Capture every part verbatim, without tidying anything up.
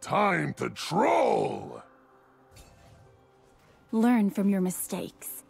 Time to troll! Learn from your mistakes.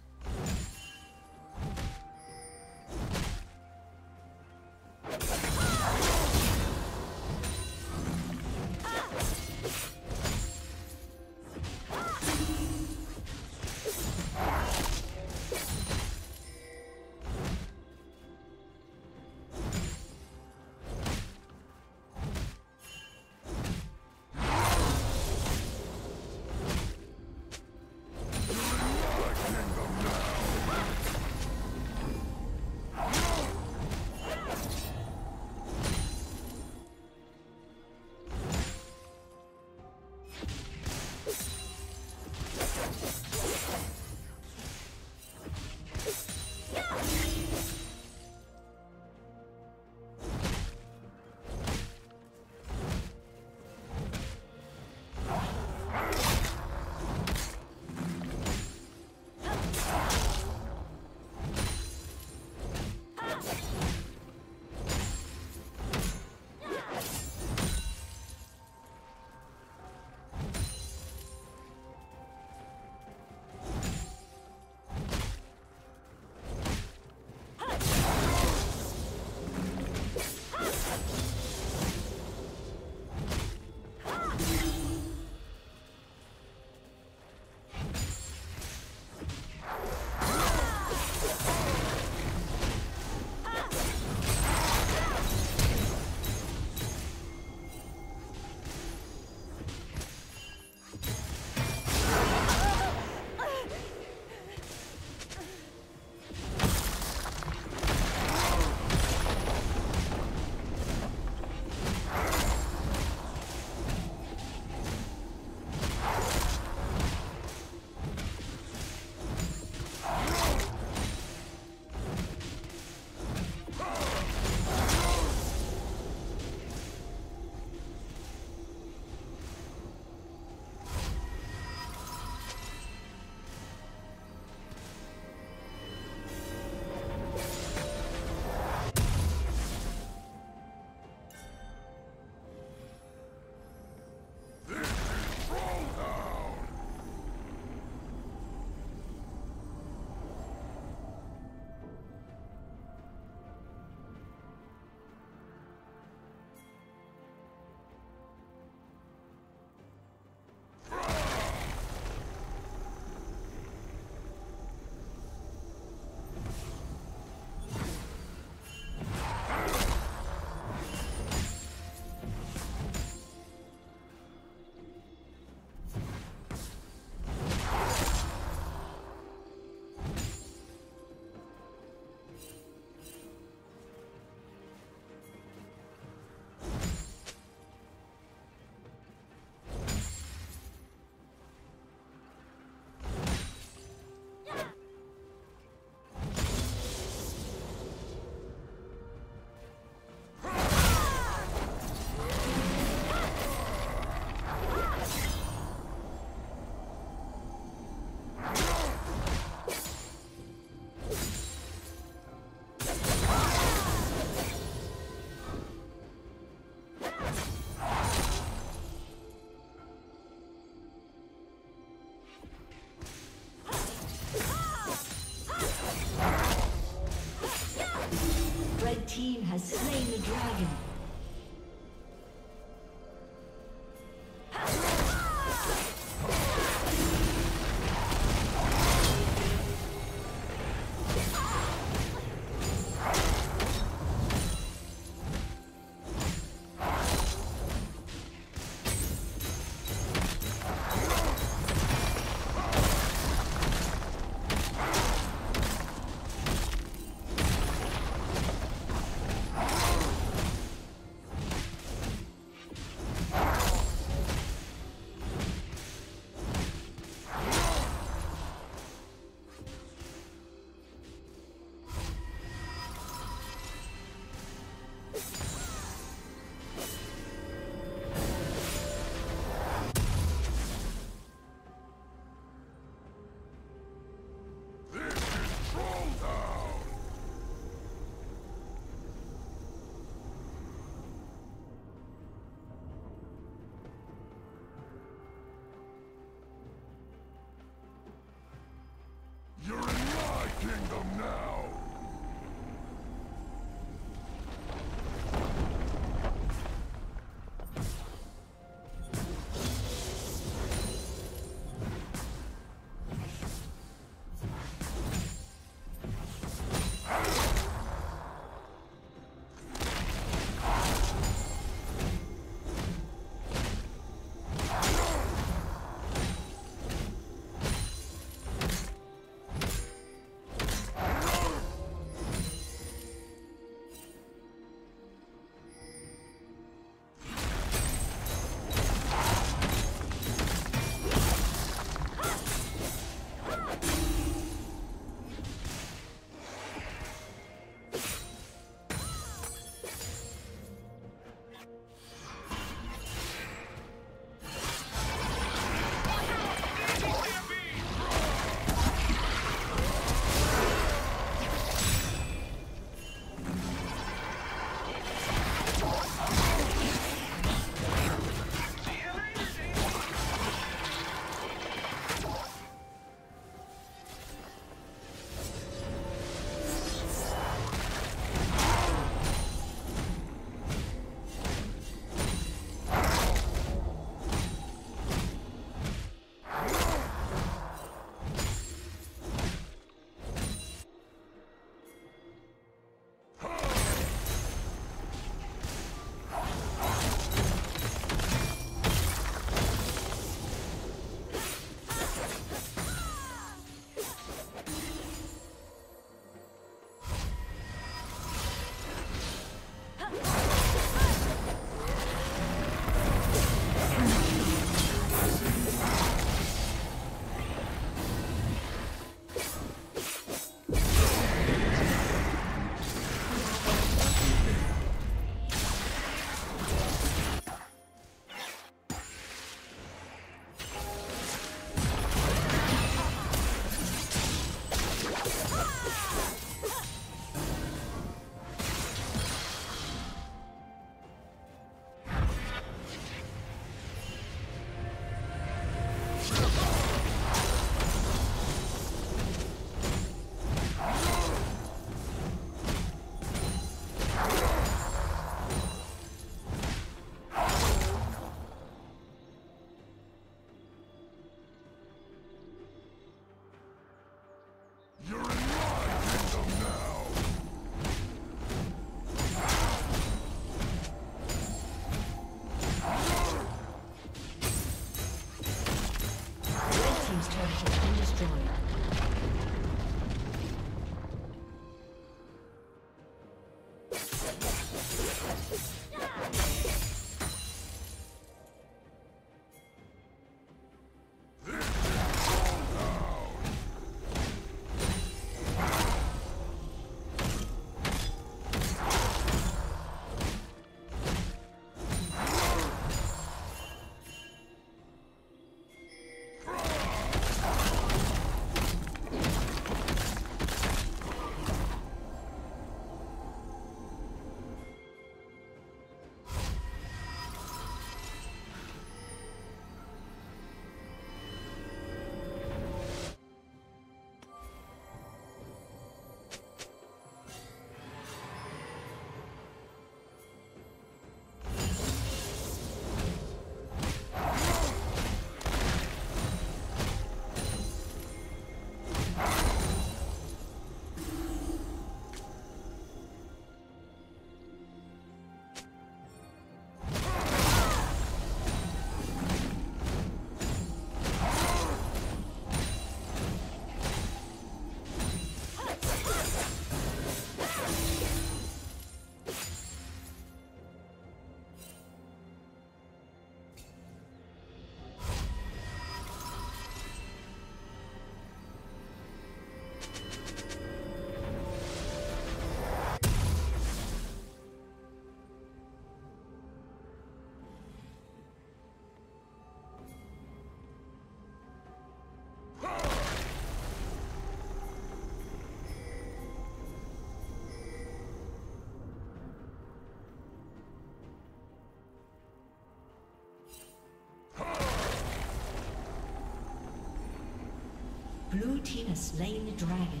Blue team has slain the dragon.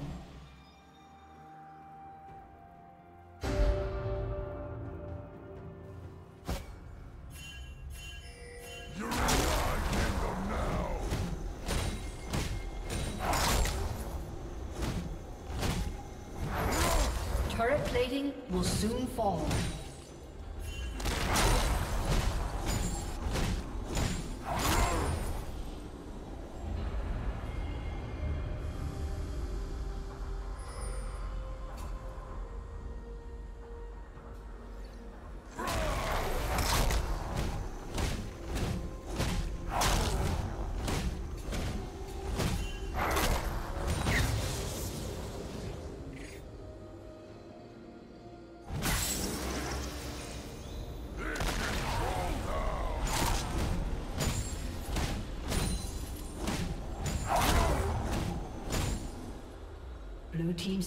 Turret plating will soon fall. Blue team's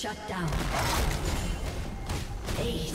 Shut down. Ace.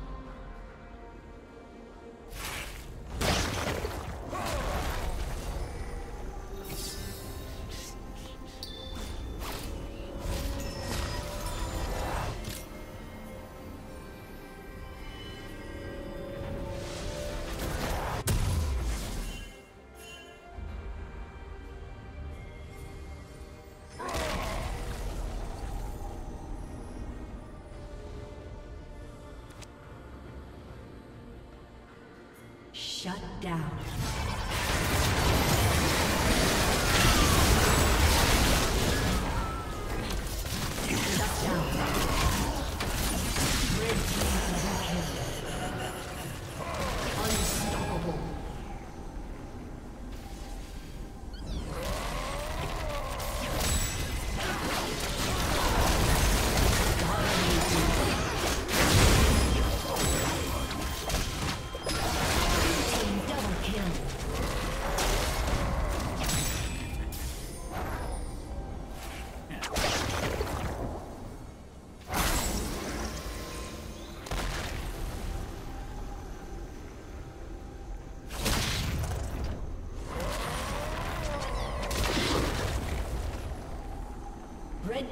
Shut down. Red